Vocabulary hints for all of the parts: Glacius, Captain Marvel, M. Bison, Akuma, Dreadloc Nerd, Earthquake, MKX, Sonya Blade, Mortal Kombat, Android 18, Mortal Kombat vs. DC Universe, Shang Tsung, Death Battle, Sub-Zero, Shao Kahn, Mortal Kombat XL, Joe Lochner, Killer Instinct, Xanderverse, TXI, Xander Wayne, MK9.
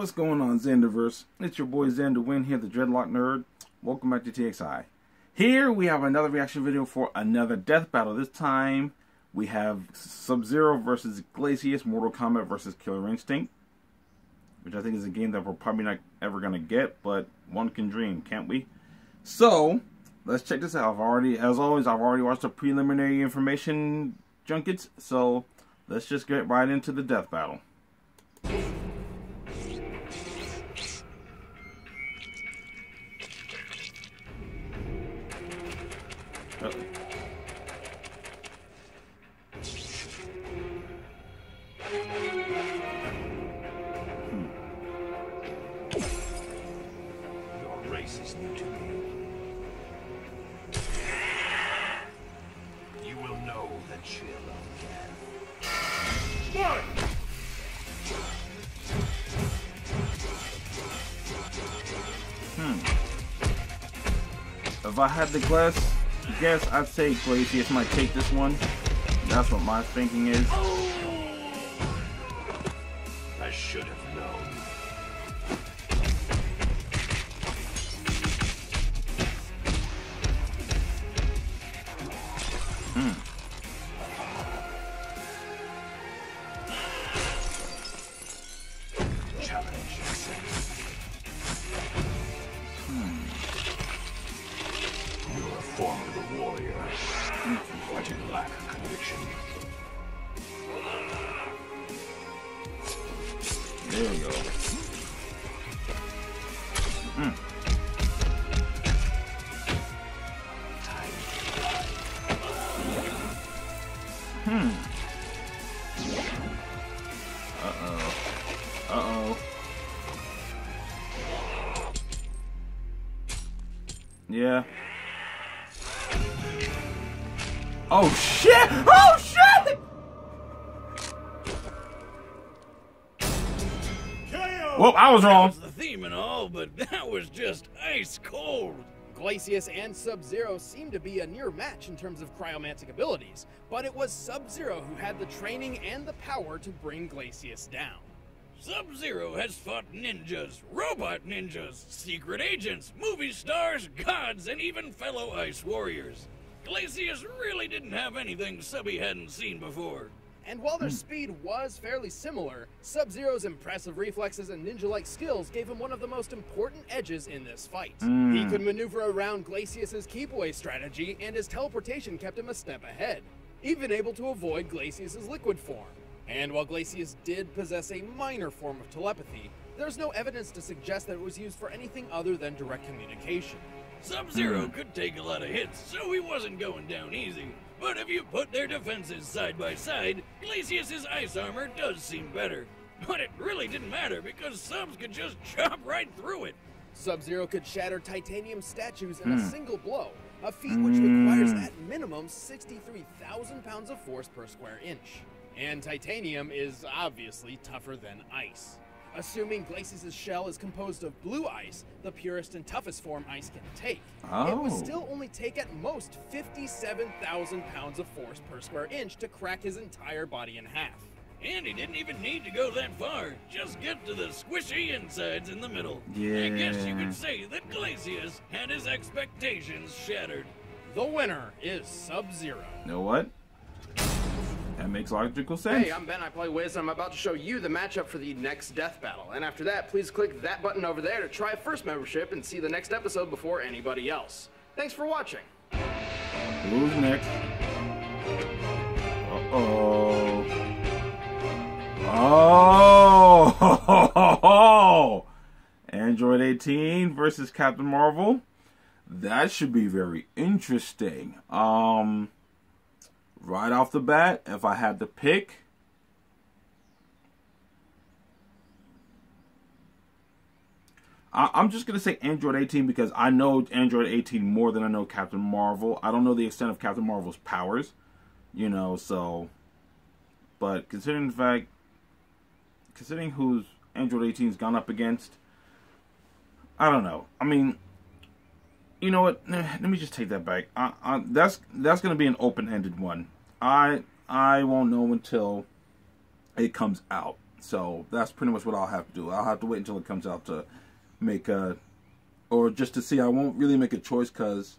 What's going on, Xanderverse? It's your boy Xander Wayne here, the Dreadlock Nerd. Welcome back to TXI. Here we have another reaction video for another Death Battle. This time we have Sub-Zero versus Glacius, Mortal Kombat versus Killer Instinct, which I think is a game that we're probably not ever going to get, but one can dream, can't we? So let's check this out. As always, I've already watched the preliminary information junkets, so let's just get right into the Death Battle. If I had the guess, I'd say Glacius might take this one. That's what my thinking is. I should have known. There we go. Yeah. Oh shit! Oh shit! Well, I was wrong. That was the theme and all, but that was just ice cold. Glacius and Sub-Zero seemed to be a near match in terms of cryomantic abilities, but it was Sub-Zero who had the training and the power to bring Glacius down. Sub-Zero has fought ninjas, robot ninjas, secret agents, movie stars, gods, and even fellow ice warriors. Glacius really didn't have anything Subby hadn't seen before. And while their speed was fairly similar, Sub-Zero's impressive reflexes and ninja-like skills gave him one of the most important edges in this fight. He could maneuver around Glacius's keep-away strategy, and his teleportation kept him a step ahead, even able to avoid Glacius's liquid form. And while Glacius did possess a minor form of telepathy, there's no evidence to suggest that it was used for anything other than direct communication. Sub-Zero could take a lot of hits, so he wasn't going down easy. But if you put their defenses side by side, Glacius's ice armor does seem better. But it really didn't matter because Subs could just chop right through it. Sub-Zero could shatter titanium statues in a single blow, a feat which requires at minimum 63,000 pounds of force per square inch. And titanium is obviously tougher than ice. Assuming Glacius's shell is composed of blue ice, the purest and toughest form ice can take, it would still only take at most 57,000 pounds of force per square inch to crack his entire body in half. And he didn't even need to go that far, just get to the squishy insides in the middle. Yeah. I guess you could say that Glacius had his expectations shattered. The winner is Sub-Zero. You know what? That makes logical sense. Hey, I'm Ben, I play Wiz, and I'm about to show you the matchup for the next Death Battle. And after that, please click that button over there to try first membership and see the next episode before anybody else. Thanks for watching. Who's next? Uh-oh. Oh! Oh! Android 18 versus Captain Marvel? That should be very interesting. Right off the bat, if I had to pick, I'm just going to say Android 18 because I know Android 18 more than I know Captain Marvel. I don't know the extent of Captain Marvel's powers, you know, so, but considering who Android 18's gone up against, I don't know. I mean, you know what? Let me just take that back. That's going to be an open-ended one. I won't know until it comes out. So that's pretty much what I'll have to do. I'll have to wait until it comes out to make a, or just to see. I won't really make a choice because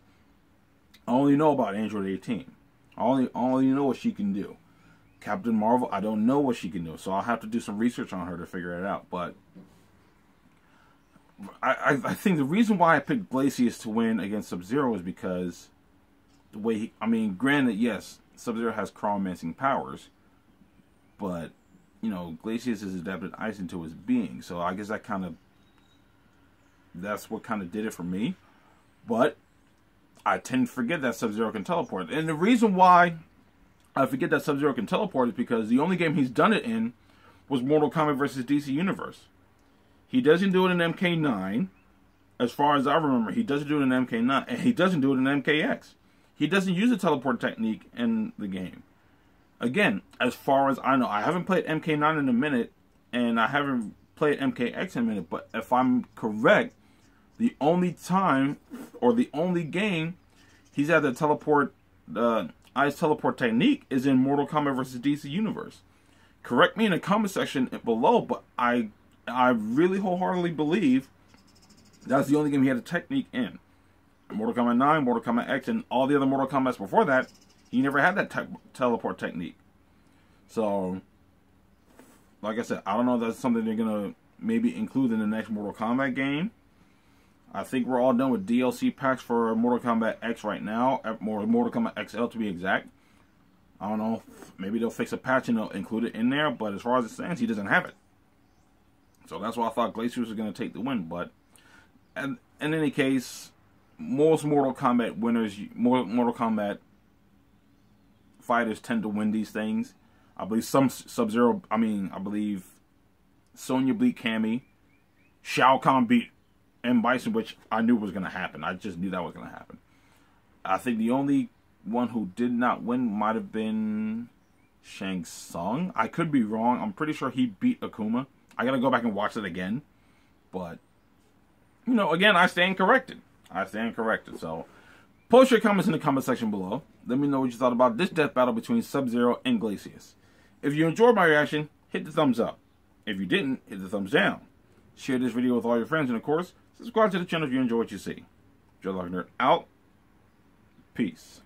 I only know about Android 18. I only know what she can do. Captain Marvel, I don't know what she can do. So I'll have to do some research on her to figure it out. But I think the reason why I picked Glacius to win against Sub-Zero is because the way he, I mean, granted, yes, Sub-Zero has chronomancing powers, but, you know, Glacius has adapted ice into his being, so I guess that kind of, that's what kind of did it for me. But I tend to forget that Sub-Zero can teleport. And the reason why I forget that Sub-Zero can teleport is because the only game he's done it in was Mortal Kombat vs. DC Universe. He doesn't do it in MK9. As far as I remember, he doesn't do it in MK9, and he doesn't do it in MKX. He doesn't use the teleport technique in the game. Again, as far as I know, I haven't played MK9 in a minute, and I haven't played MKX in a minute, but if I'm correct, the only time, or the only game, he's had the teleport, ice teleport technique is in Mortal Kombat vs. DC Universe. Correct me in the comment section below, but I really wholeheartedly believe that's the only game he had a technique in. Mortal Kombat 9, Mortal Kombat X, and all the other Mortal Kombats before that, he never had that teleport technique. So, like I said, I don't know if that's something they're going to maybe include in the next Mortal Kombat game. I think we're all done with DLC packs for Mortal Kombat X right now, or Mortal Kombat XL to be exact. I don't know, maybe they'll fix a patch and they'll include it in there, but as far as it stands, he doesn't have it. So that's why I thought Glacius was going to take the win, but in any case, most Mortal Kombat winners, Mortal Kombat fighters tend to win these things. I believe some Sub-Zero, I believe Sonya Blade Cammy, Shao Kahn beat M. Bison, which I knew was going to happen. I just knew that was going to happen. I think the only one who did not win might have been Shang Tsung. I could be wrong. I'm pretty sure he beat Akuma. I got to go back and watch it again. But, you know, again, I stand corrected. I stand corrected. So, post your comments in the comment section below. Let me know what you thought about this death battle between Sub-Zero and Glacius. If you enjoyed my reaction, hit the thumbs up. If you didn't, hit the thumbs down. Share this video with all your friends, and of course, subscribe to the channel if you enjoy what you see. Joe Lochner out. Peace.